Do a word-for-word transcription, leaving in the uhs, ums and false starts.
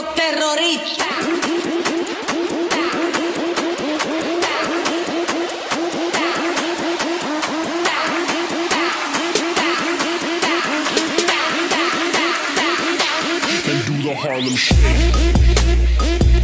los terroristas. Harlem Shake.